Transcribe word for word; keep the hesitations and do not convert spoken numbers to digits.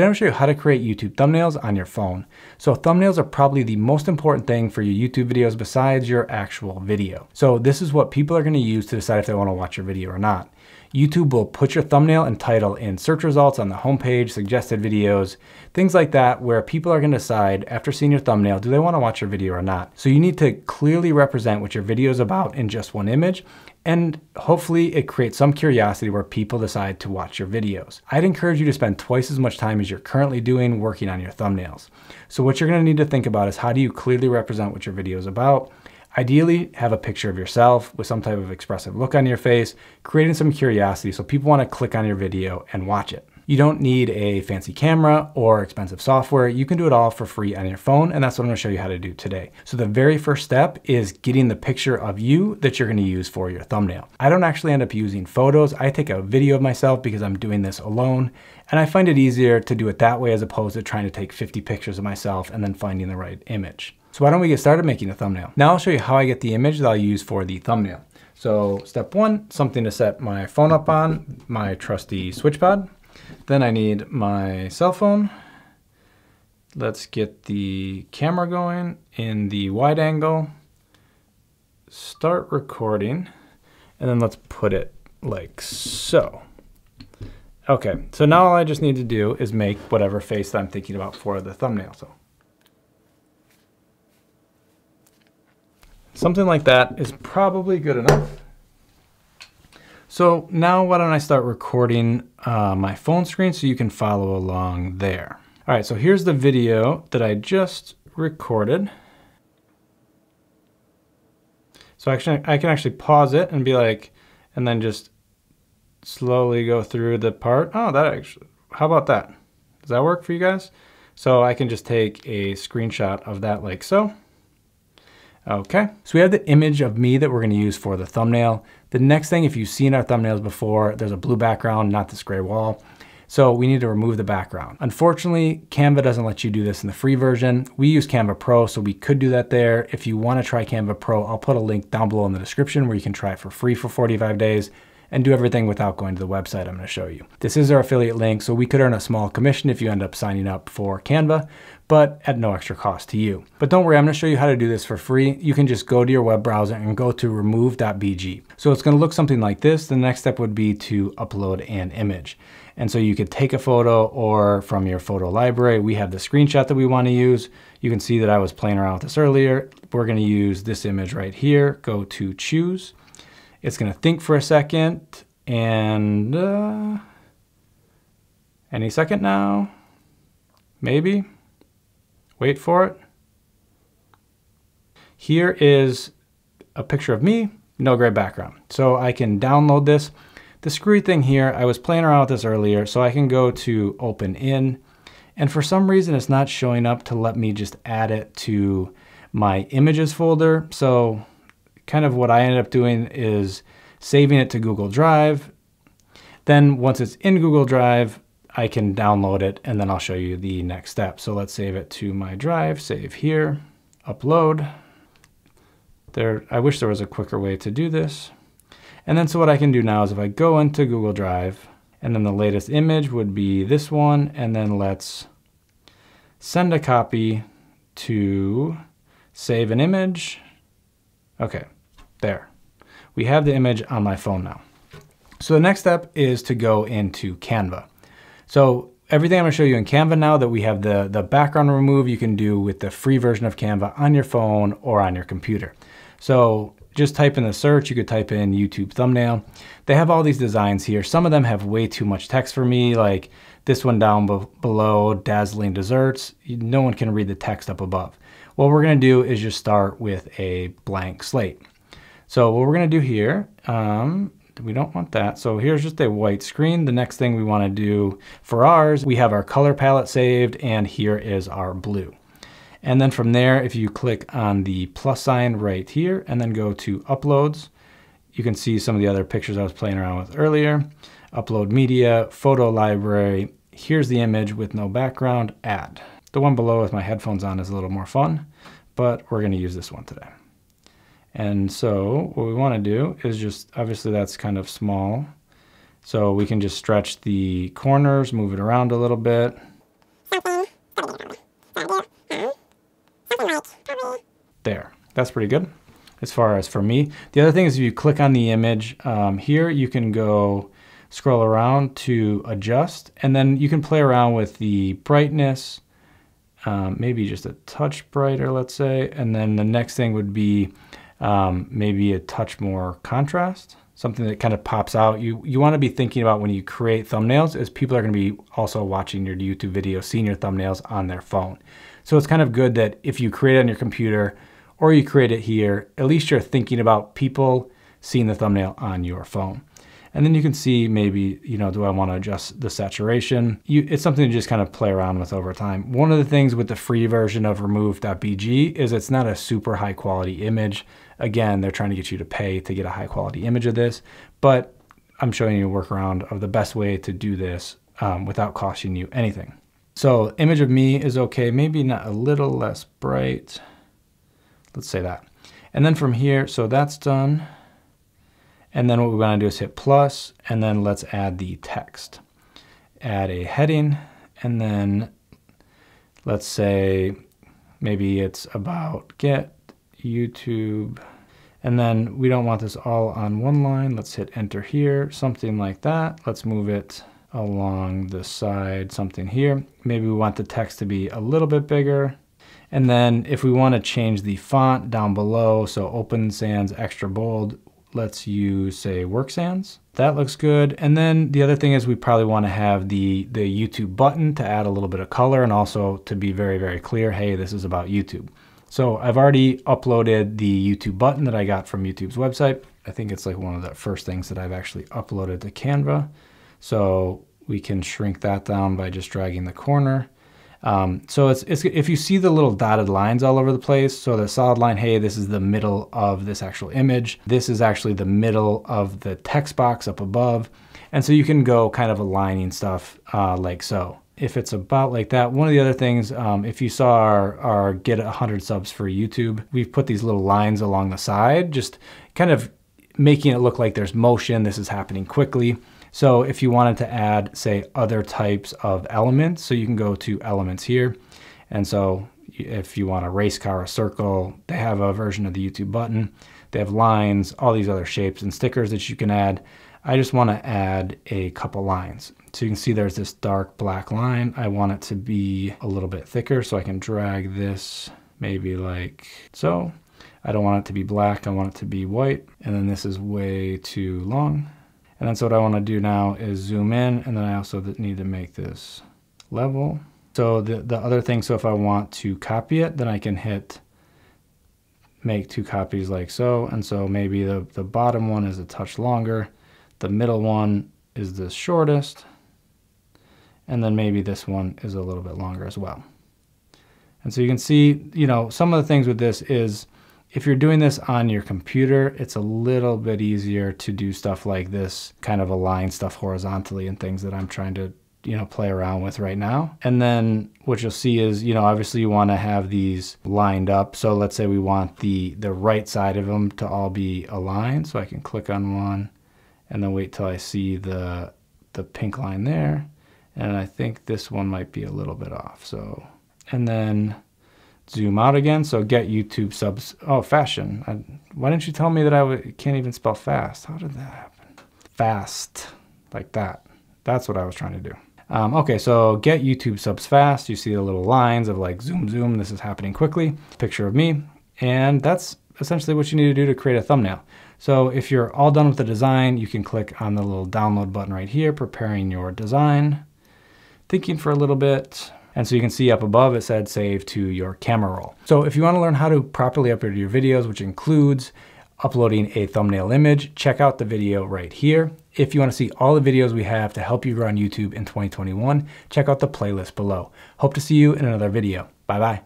Then I'm going to show you how to create YouTube thumbnails on your phone. So thumbnails are probably the most important thing for your YouTube videos besides your actual video. So this is what people are going to use to decide if they want to watch your video or not. YouTube will put your thumbnail and title in search results, on the homepage, suggested videos, things like that, where people are going to decide after seeing your thumbnail, do they want to watch your video or not? So you need to clearly represent what your video is about in just one image. And hopefully it creates some curiosity where people decide to watch your videos. I'd encourage you to spend twice as much time as you're currently doing working on your thumbnails. So what you're going to need to think about is, how do you clearly represent what your video is about? Ideally, have a picture of yourself with some type of expressive look on your face, creating some curiosity so people want to click on your video and watch it. You don't need a fancy camera or expensive software. You can do it all for free on your phone, and that's what I'm going to show you how to do today. So the very first step is getting the picture of you that you're going to use for your thumbnail. I don't actually end up using photos. I take a video of myself because I'm doing this alone, and I find it easier to do it that way as opposed to trying to take fifty pictures of myself and then finding the right image. So why don't we get started making a thumbnail? Now I'll show you how I get the image that I'll use for the thumbnail. So step one, something to set my phone up on, my trusty SwitchPod. Then I need my cell phone. Let's get the camera going in the wide angle. Start recording, and then let's put it like so. Okay, so now all I just need to do is make whatever face that I'm thinking about for the thumbnail. So something like that is probably good enough. So now why don't I start recording uh, my phone screen so you can follow along there. All right, so here's the video that I just recorded. So actually, I can actually pause it and be like, and then just slowly go through the part. Oh, that actually, how about that? Does that work for you guys? So I can just take a screenshot of that like so. Okay, so we have the image of me that we're going to use for the thumbnail. The next thing, if you've seen our thumbnails before, there's a blue background, not this gray wall. So we need to remove the background. Unfortunately, Canva doesn't let you do this in the free version. We use Canva Pro, so we could do that there. If you want to try Canva Pro, I'll put a link down below in the description where you can try it for free for forty-five days and do everything without going to the website I'm going to show you. This is our affiliate link, so we could earn a small commission if you end up signing up for Canva, but at no extra cost to you. But don't worry, I'm going to show you how to do this for free. You can just go to your web browser and go to remove dot B G. So it's going to look something like this. The next step would be to upload an image. And so you could take a photo, or from your photo library, we have the screenshot that we want to use. You can see that I was playing around with this earlier. We're going to use this image right here. Go to choose. It's going to think for a second, and uh, any second now, maybe. Wait for it. Here is a picture of me, no gray background. So I can download this. The screwy thing here, I was playing around with this earlier, so I can go to Open In, and for some reason it's not showing up to let me just add it to my images folder. So kind of what I ended up doing is saving it to Google Drive. Then once it's in Google Drive, I can download it, and then I'll show you the next step. So let's save it to my drive, save here, upload. There, I wish there was a quicker way to do this. And then so what I can do now is if I go into Google Drive, and then the latest image would be this one, and then let's send a copy to save an image. Okay. There. We have the image on my phone now. So the next step is to go into Canva. So everything I'm going to show you in Canva now that we have the, the background remove, you can do with the free version of Canva on your phone or on your computer. So just type in the search. You could type in YouTube thumbnail. They have all these designs here. Some of them have way too much text for me, like this one down be- below, dazzling desserts. No one can read the text up above. What we're going to do is just start with a blank slate. So what we're going to do here, um, we don't want that. So here's just a white screen. The next thing we want to do for ours, we have our color palette saved, and here is our blue. And then from there, if you click on the plus sign right here and then go to uploads, you can see some of the other pictures I was playing around with earlier. Upload media, photo library. Here's the image with no background, add. The one below with my headphones on is a little more fun, but we're going to use this one today. And so what we want to do is just, obviously that's kind of small, so we can just stretch the corners, move it around a little bit. that's pretty good as far as for me. The other thing is if you click on the image um, here, you can go scroll around to adjust, and then you can play around with the brightness, um, maybe just a touch brighter, let's say. And then the next thing would be um, maybe a touch more contrast, something that kind of pops out. You, you want to be thinking about when you create thumbnails is people are going to be also watching your YouTube video, seeing your thumbnails on their phone. So it's kind of good that if you create it on your computer or you create it here, at least you're thinking about people seeing the thumbnail on your phone. And then you can see maybe, you know, do I want to adjust the saturation? You, it's something to just kind of play around with over time. One of the things with the free version of remove dot B G is it's not a super high quality image. Again, they're trying to get you to pay to get a high quality image of this, but I'm showing you a workaround of the best way to do this um, without costing you anything. So image of me is okay, maybe not a little less bright. Let's say that. And then from here, so that's done. And then what we want to do is hit plus, and then let's add the text. Add a heading, and then let's say maybe it's about get YouTube. And then we don't want this all on one line. Let's hit enter here, something like that. Let's move it along the side, something here. Maybe we want the text to be a little bit bigger. And then if we want to change the font down below, so Open Sans extra bold, let's use, say, WorkSans. That looks good. And then the other thing is we probably want to have the, the YouTube button to add a little bit of color and also to be very, very clear, hey, this is about YouTube. So I've already uploaded the YouTube button that I got from YouTube's website. I think it's like one of the first things that I've actually uploaded to Canva. So we can shrink that down by just dragging the corner. Um, so it's, it's, if you see the little dotted lines all over the place, so the solid line, hey, this is the middle of this actual image. This is actually the middle of the text box up above. And so you can go kind of aligning stuff uh, like so. If it's about like that, one of the other things, um, if you saw our, our get one hundred subs for YouTube, we've put these little lines along the side, just kind of making it look like there's motion, this is happening quickly. So if you wanted to add, say, other types of elements, so you can go to elements here. And so if you want a race car, a circle, they have a version of the YouTube button. They have lines, all these other shapes and stickers that you can add. I just want to add a couple lines. So you can see there's this dark black line. I want it to be a little bit thicker, so I can drag this maybe like so. I don't want it to be black. I want it to be white. And then this is way too long. And then so what I want to do now is zoom in, and then I also need to make this level. So the, the other thing, so if I want to copy it, then I can hit make two copies like so. And so maybe the, the bottom one is a touch longer, the middle one is the shortest, and then maybe this one is a little bit longer as well. And so you can see, you know, some of the things with this is, if you're doing this on your computer, it's a little bit easier to do stuff like this, kind of align stuff horizontally and things that I'm trying to, you know, play around with right now. And then what you'll see is, you know, obviously you want to have these lined up. So let's say we want the, the right side of them to all be aligned. So I can click on one and then wait till I see the, the pink line there. And I think this one might be a little bit off. So, and then zoom out again, so get YouTube subs. Oh, fashion. I, why didn't you tell me that I w can't even spell fast? How did that happen? Fast, like that. That's what I was trying to do. Um, okay, so get YouTube subs fast. You see the little lines of like zoom, zoom. This is happening quickly. Picture of me. And that's essentially what you need to do to create a thumbnail. So if you're all done with the design, you can click on the little download button right here, preparing your design, thinking for a little bit. And so you can see up above it said save to your camera roll. So if you want to learn how to properly upload your videos, which includes uploading a thumbnail image, check out the video right here. If you want to see all the videos we have to help you run YouTube in twenty twenty-one, check out the playlist below. Hope to see you in another video. Bye bye.